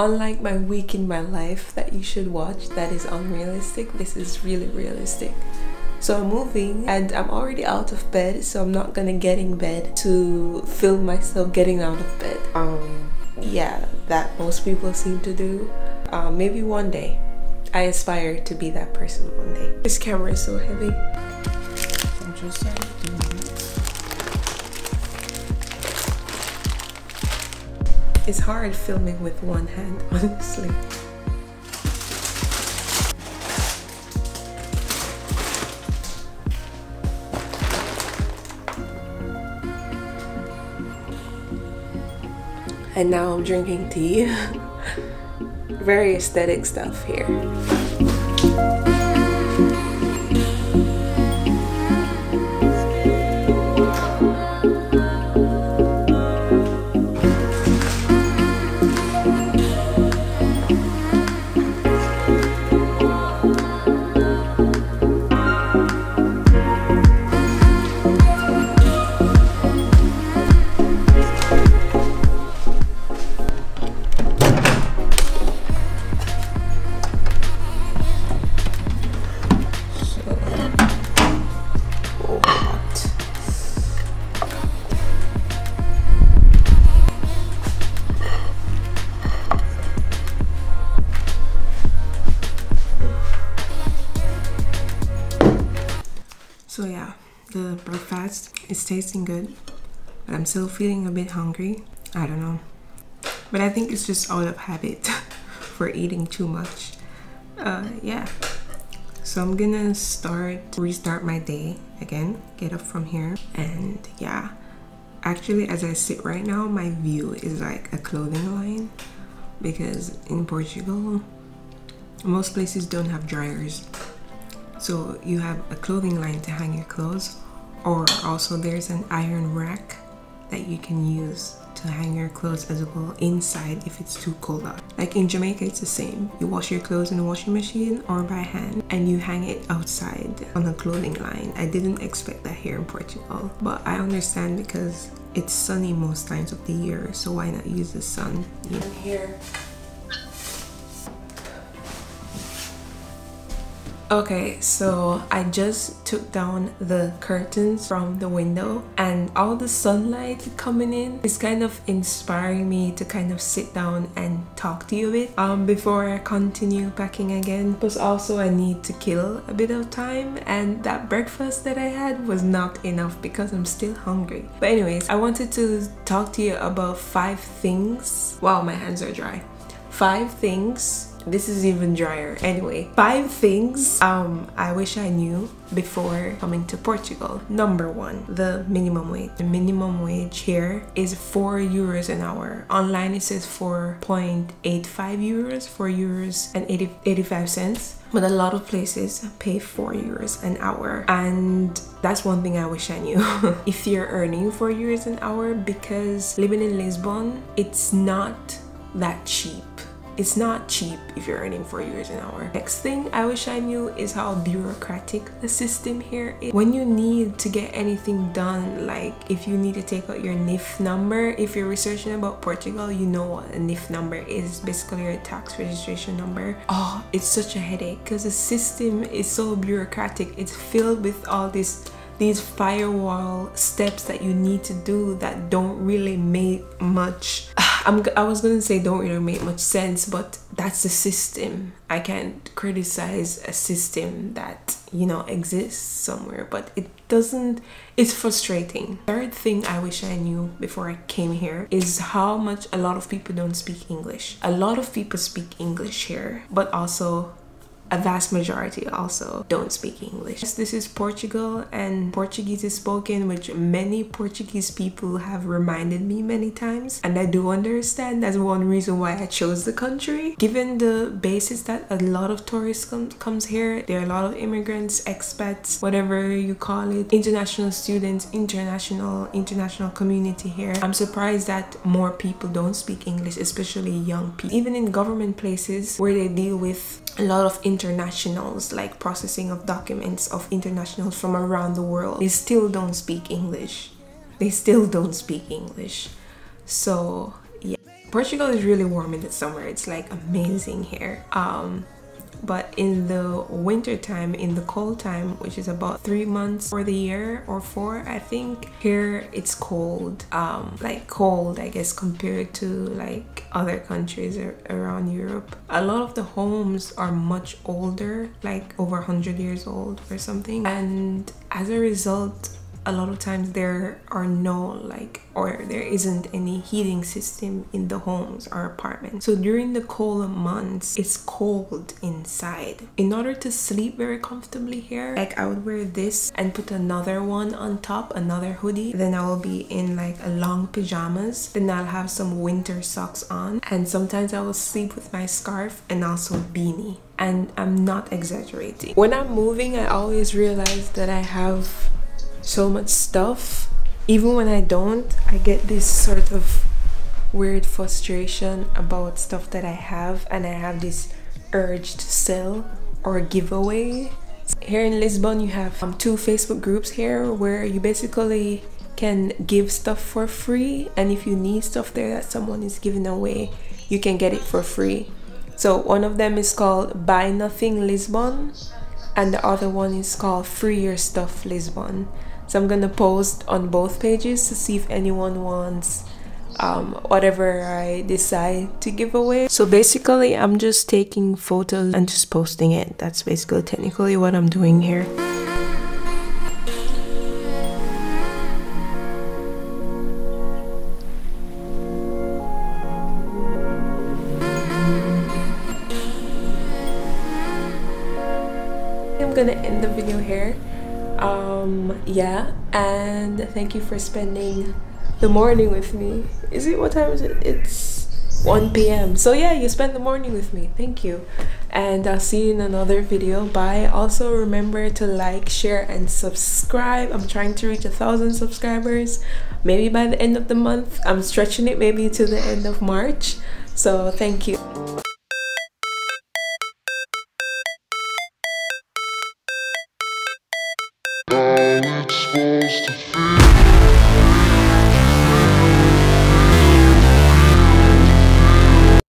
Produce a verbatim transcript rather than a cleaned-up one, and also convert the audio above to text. Unlike my week in my life that you should watch that is unrealistic, this is really realistic. So I'm moving and I'm already out of bed, so I'm not gonna get in bed to film myself getting out of bed. Um, yeah, that most people seem to do. Uh, maybe one day. I aspire to be that person one day. This camera is so heavy. I'm just like doing it. It's hard filming with one hand, honestly. And now I'm drinking tea. Very aesthetic stuff here. So yeah, the breakfast is tasting good, but I'm still feeling a bit hungry. I don't know, but I think it's just out of habit for eating too much. Uh, yeah, so I'm gonna start, restart my day again, get up from here. And yeah, actually as I sit right now, my view is like a clothing line, because in Portugal, most places don't have dryers. So you have a clothing line to hang your clothes, or also there's an iron rack that you can use to hang your clothes as well inside if it's too cold out. Like in Jamaica, it's the same. You wash your clothes in a washing machine or by hand, and you hang it outside on a clothing line. I didn't expect that here in Portugal, but I understand because it's sunny most times of the year, so why not use the sun? Yeah. I'm here. Okay, so I just took down the curtains from the window, and all the sunlight coming in is kind of inspiring me to kind of sit down and talk to you a bit um, before I continue packing again. Plus also I need to kill a bit of time, and that breakfast that I had was not enough because I'm still hungry. But anyways, I wanted to talk to you about five things. Wow, my hands are dry. Five things. This is even drier. Anyway, five things um, I wish I knew before coming to Portugal. Number one, the minimum wage. The minimum wage here is four euros an hour. Online it says four point eight five euros, four euros and eighty-five cents. But a lot of places pay four euros an hour, and that's one thing I wish I knew. If you're earning four euros an hour, because living in Lisbon, it's not that cheap. It's not cheap if you're earning four euros an hour. Next thing I wish I knew is how bureaucratic the system here is. When you need to get anything done, like if you need to take out your N I F number, if you're researching about Portugal, you know what a N I F number is, basically your tax registration number. Oh, it's such a headache because the system is so bureaucratic. It's filled with all this these firewall steps that you need to do that don't really make much I'm, I was gonna say don't really make much sense, but that's the system. I can't criticize a system that, you know, exists somewhere, but it doesn't. It's frustrating. Third thing I wish I knew before I came here is how much a lot of people don't speak English. A lot of people speak English here, but also a vast majority also don't speak English. Yes, this is Portugal and Portuguese is spoken, which many Portuguese people have reminded me many times, and I do understand. That's one reason why I chose the country. Given the basis that a lot of tourists com comes here, there are a lot of immigrants, expats, whatever you call it, international students, international, international community here. I'm surprised that more people don't speak English, especially young people. Even in government places where they deal with a lot of internationals, like processing of documents of internationals from around the world, they still don't speak English. They still don't speak English. So, yeah. Portugal is really warm in the summer. It's like amazing here. Um, but in the winter time, in the cold time, which is about three months for the year or four, I think, here it's cold, um like cold, I guess, compared to like other countries around Europe. A lot of the homes are much older, like over one hundred years old or something, and as a result, a lot of times there are no like or there isn't any heating system in the homes or apartments. So during the cold months, it's cold inside. In order to sleep very comfortably here, like I would wear this and put another one on top, another hoodie. Then I will be in like a long pajamas. Then I'll have some winter socks on, and sometimes I will sleep with my scarf and also a beanie. And I'm not exaggerating. When I'm moving, I always realize that I have so much stuff. Even when I don't, I get this sort of weird frustration about stuff that I have, and I have this urge to sell or give away. Here in Lisbon, you have um, two Facebook groups here where you basically can give stuff for free, and if you need stuff there that someone is giving away, you can get it for free. So one of them is called Buy Nothing Lisbon, and the other one is called Free Your Stuff Lisbon. So I'm gonna post on both pages to see if anyone wants um, whatever I decide to give away. So basically, I'm just taking photos and just posting it. That's basically technically what I'm doing here. Gonna end the video here. Um yeah, and thank you for spending the morning with me. Is it, what time is it? It's one p m So yeah, you spent the morning with me. Thank you, and I'll see you in another video. Bye. Also remember to like, share and subscribe. I'm trying to reach a thousand subscribers, maybe by the end of the month. I'm stretching it maybe to the end of March. So thank you. Supposed to feel